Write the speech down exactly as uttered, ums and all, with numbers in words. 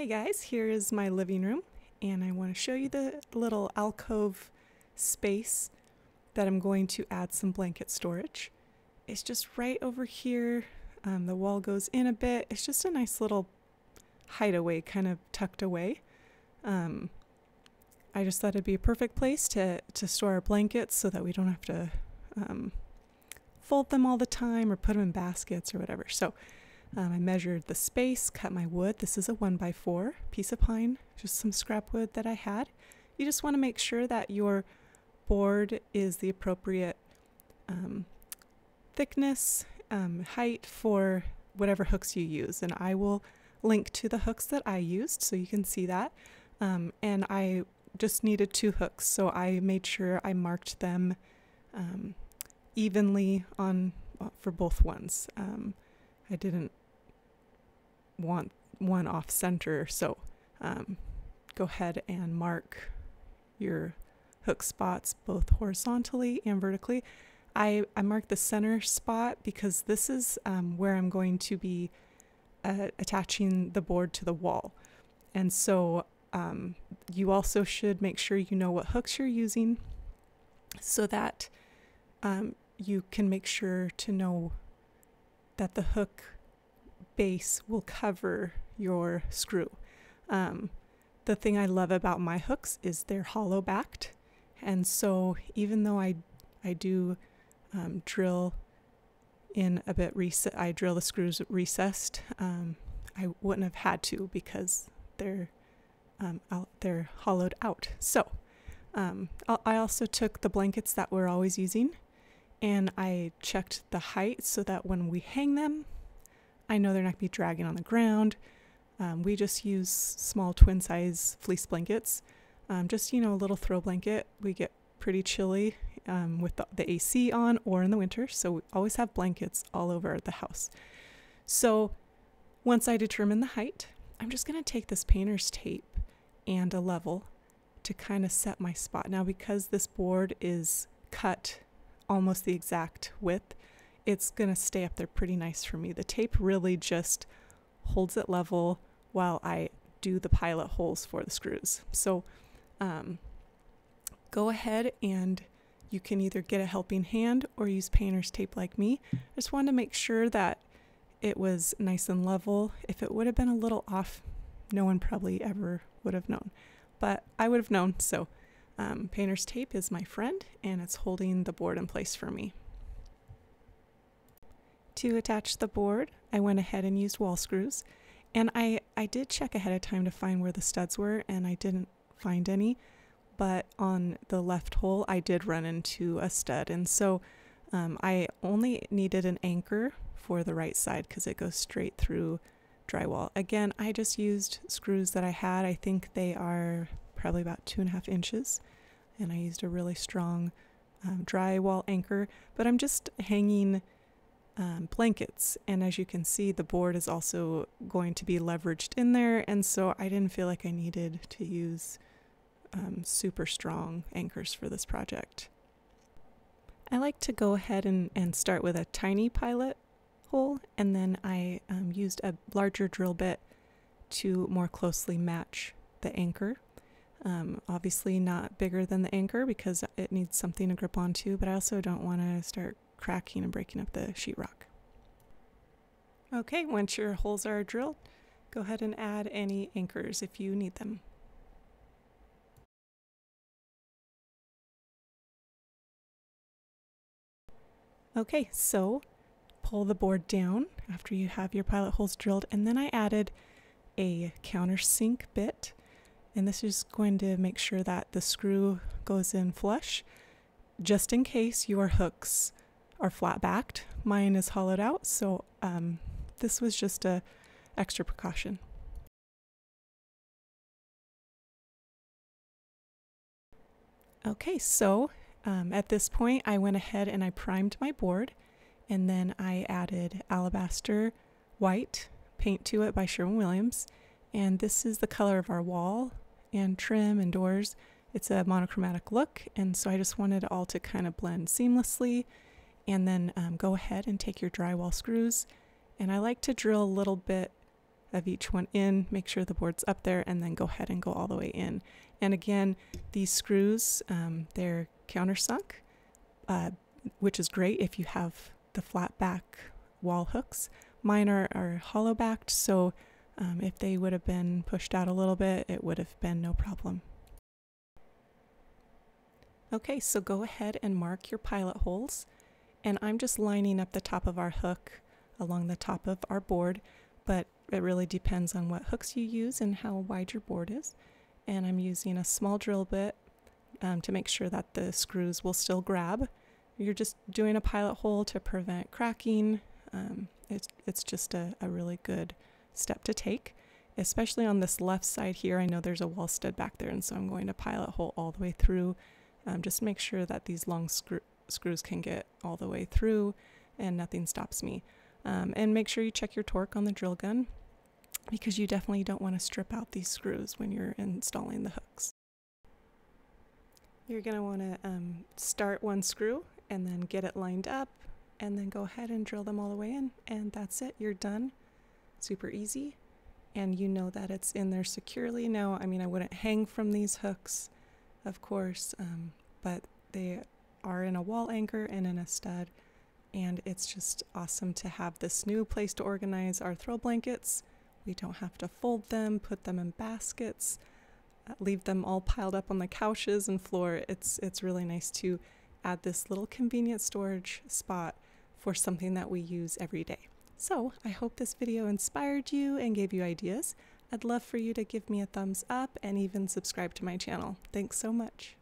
Hey guys, here is my living room, and I want to show you the little alcove space that I'm going to add some blanket storage. It's just right over here. Um, the wall goes in a bit. It's just a nice little hideaway, kind of tucked away. Um, I just thought it'd be a perfect place to, to store our blankets so that we don't have to um, fold them all the time or put them in baskets or whatever. So um, I measured the space, cut my wood. This is a one by four piece of pine, just some scrap wood that I had. You just want to make sure that your board is the appropriate um, thickness, um, height for whatever hooks you use. And I will link to the hooks that I used so you can see that. Um, and I just needed two hooks, so I made sure I marked them um, evenly on for both ones. Um, I didn't want one off center, so um, go ahead and mark your hook spots both horizontally and vertically. I, I marked the center spot because this is um, where I'm going to be uh, attaching the board to the wall. And so Um, you also should make sure you know what hooks you're using so that um, you can make sure to know that the hook base will cover your screw. Um, the thing I love about my hooks is they're hollow backed, and so even though I, I do um, drill in a bit, rec- I drill the screws recessed, um, I wouldn't have had to because they're Um, out, they're hollowed out. So um, I also took the blankets that we're always using and I checked the height so that when we hang them, I know they're not going to be dragging on the ground. Um, we just use small twin size fleece blankets. Um, just, you know, a little throw blanket. We get pretty chilly um, with the, the A C on or in the winter. So we always have blankets all over the house. So once I determine the height, I'm just going to take this painter's tape and a level to kind of set my spot. Now, because this board is cut almost the exact width, it's gonna stay up there pretty nice for me. The tape really just holds it level while I do the pilot holes for the screws. So um, go ahead, and you can either get a helping hand or use painter's tape like me. I just wanted to make sure that it was nice and level. If it would have been a little off, no one probably ever would have known, but I would have known. So um, painter's tape is my friend, and it's holding the board in place for me. To attach the board, I went ahead and used wall screws, and I, I did check ahead of time to find where the studs were, and I didn't find any, but on the left hole, I did run into a stud. And so um, I only needed an anchor for the right side because it goes straight through drywall. Again, I just used screws that I had. I think they are probably about two and a half inches, and I used a really strong um, drywall anchor, but I'm just hanging um, blankets, and as you can see, the board is also going to be leveraged in there, and so I didn't feel like I needed to use um, super strong anchors for this project. I like to go ahead and, and start with a tiny pilot hole, and then I um, used a larger drill bit to more closely match the anchor. Um, obviously not bigger than the anchor because it needs something to grip onto, but I also don't want to start cracking and breaking up the sheetrock. Okay, once your holes are drilled, go ahead and add any anchors if you need them. Okay, so pull the board down after you have your pilot holes drilled, and then I added a countersink bit, and this is going to make sure that the screw goes in flush just in case your hooks are flat backed. Mine is hollowed out, so um, this was just a extra precaution. Okay, so um, at this point I went ahead and I primed my board, and then I added alabaster white paint to it by Sherwin-Williams. And this is the color of our wall and trim and doors. It's a monochromatic look, and so I just wanted it all to kind of blend seamlessly. And then um, go ahead and take your drywall screws. And I like to drill a little bit of each one in, make sure the board's up there, and then go ahead and go all the way in. And again, these screws, um, they're countersunk, uh, which is great if you have the flat back wall hooks. Mine are, are hollow backed, so um, if they would have been pushed out a little bit, it would have been no problem. Okay, so go ahead and mark your pilot holes, and I'm just lining up the top of our hook along the top of our board, but it really depends on what hooks you use and how wide your board is. And I'm using a small drill bit um, to make sure that the screws will still grab. You're just doing a pilot hole to prevent cracking. Um, it's, it's just a, a really good step to take, especially on this left side here. I know there's a wall stud back there, and so I'm going to pilot hole all the way through. Um, just make sure that these long screw screws can get all the way through and nothing stops me. Um, and make sure you check your torque on the drill gun, because you definitely don't want to strip out these screws when you're installing the hooks. You're going to want to um, start one screw and then get it lined up, and then go ahead and drill them all the way in, and that's it. You're done. Super easy, and you know that it's in there securely now. I mean, I wouldn't hang from these hooks, of course, um, but they are in a wall anchor and in a stud, and it's just awesome to have this new place to organize our throw blankets. We don't have to fold them, put them in baskets, uh, leave them all piled up on the couches and floor. It's, it's really nice to add this little convenient storage spot for something that we use every day. So I hope this video inspired you and gave you ideas. I'd love for you to give me a thumbs up and even subscribe to my channel. Thanks so much.